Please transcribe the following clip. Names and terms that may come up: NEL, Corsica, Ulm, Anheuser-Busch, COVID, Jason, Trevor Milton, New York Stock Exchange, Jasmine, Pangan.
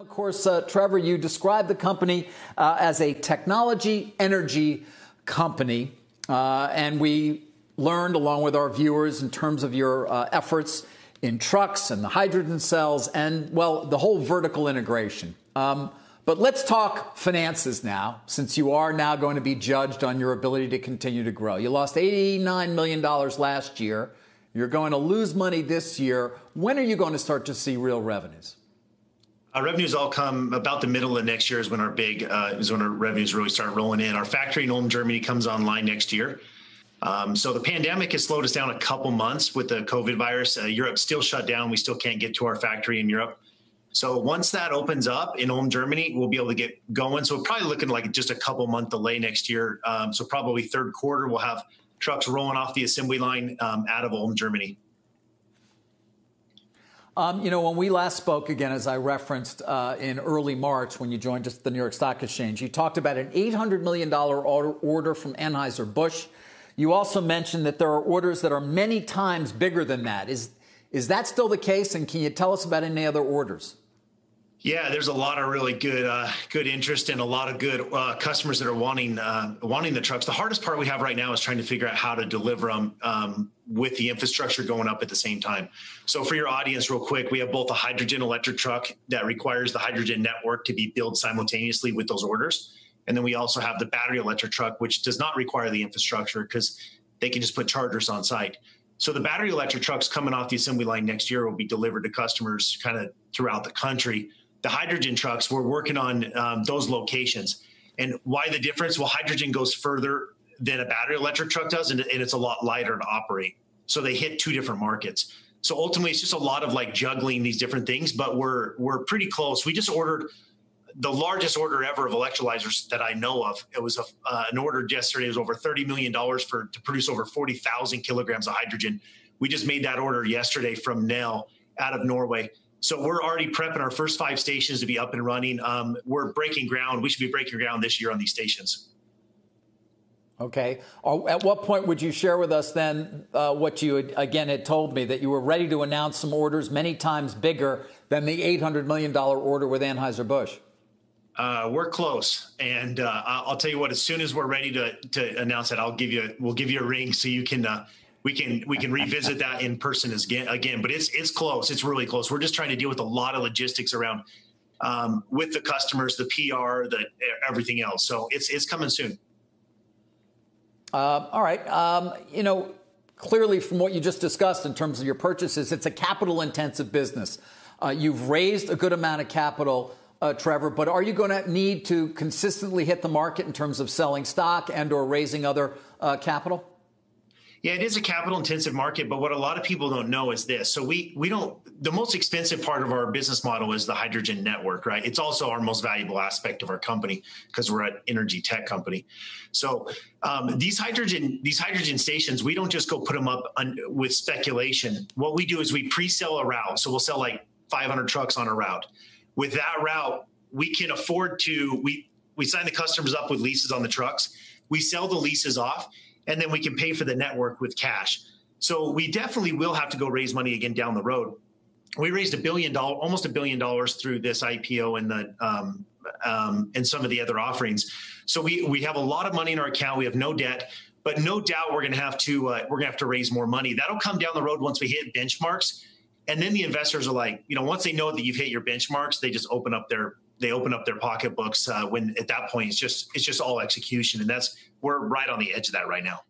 Of course, Trevor, you describe the company as a technology energy company, and we learned along with our viewers in terms of your efforts in trucks and the hydrogen cells and, well, the whole vertical integration. But let's talk finances now, since you are now going to be judged on your ability to continue to grow. You lost $89 million last year. You're going to lose money this year. When are you going to start to see real revenues? Our revenues all come about the middle of next year is when our revenues really start rolling in. Our factory in Ulm, Germany comes online next year. So the pandemic has slowed us down a couple months with the COVID virus. Europe's still shut down. We still can't get to our factory in Europe. So once that opens up in Ulm, Germany, we'll be able to get going. So we're probably looking like just a couple month delay next year. So probably third quarter, we'll have trucks rolling off the assembly line out of Ulm, Germany. You know, when we last spoke, again, as I referenced in early March when you joined us at the New York Stock Exchange, you talked about an $800 million order from Anheuser-Busch. You also mentioned that there are orders that are many times bigger than that. Is that still the case? And can you tell us about any other orders? Yeah, there's a lot of really good good interest and a lot of good customers that are wanting the trucks. The hardest part we have right now is trying to figure out how to deliver them with the infrastructure going up at the same time. So for your audience, real quick, we have both a hydrogen electric truck that requires the hydrogen network to be built simultaneously with those orders. And then we also have the battery electric truck, which does not require the infrastructure because they can just put chargers on site. So the battery electric trucks coming off the assembly line next year will be delivered to customers kind of throughout the country. The hydrogen trucks, we're working on those locations. And why the difference? Well, hydrogen goes further than a battery electric truck does, and it's a lot lighter to operate. So they hit two different markets. So ultimately, it's just a lot of like juggling these different things, but we're pretty close. We just ordered the largest order ever of electrolyzers that I know of. It was an order yesterday. It was over $30 million to produce over 40,000 kilograms of hydrogen. We just made that order yesterday from NEL out of Norway. So we're already prepping our first 5 stations to be up and running. We're breaking ground. We should be breaking ground this year on these stations. Okay. At what point would you share with us then what you had told me, that you were ready to announce some orders many times bigger than the $800 million order with Anheuser-Busch? We're close, and I'll tell you what. As soon as we're ready to announce it, we'll give you a ring so you can we can revisit that in person again. But it's close. It's really close. We're just trying to deal with a lot of logistics around with the customers, the PR, the everything else. So it's coming soon. All right. You know, clearly from what you just discussed in terms of your purchases, it's a capital-intensive business. You've raised a good amount of capital. Trevor, but are you going to need to consistently hit the market in terms of selling stock and or raising other capital? Yeah, it is a capital-intensive market, but what a lot of people don't know is this. So we don't – the most expensive part of our business model is the hydrogen network, right? It's also our most valuable aspect of our company because we're an energy tech company. So these hydrogen stations, we don't just go put them up with speculation. What we do is we pre-sell a route. So we'll sell like 500 trucks on a route. With that route, we can afford to, we sign the customers up with leases on the trucks. We sell the leases off, and then we can pay for the network with cash. So we definitely will have to go raise money again down the road. We raised almost $1 billion through this IPO and the and some of the other offerings. So we have a lot of money in our account. We have no debt, but no doubt we're going to have to raise more money. That'll come down the road once we hit benchmarks. And then the investors are like, you know, once they know that you've hit your benchmarks, they just open up their pocketbooks. When at that point, it's just all execution, and we're right on the edge of that right now.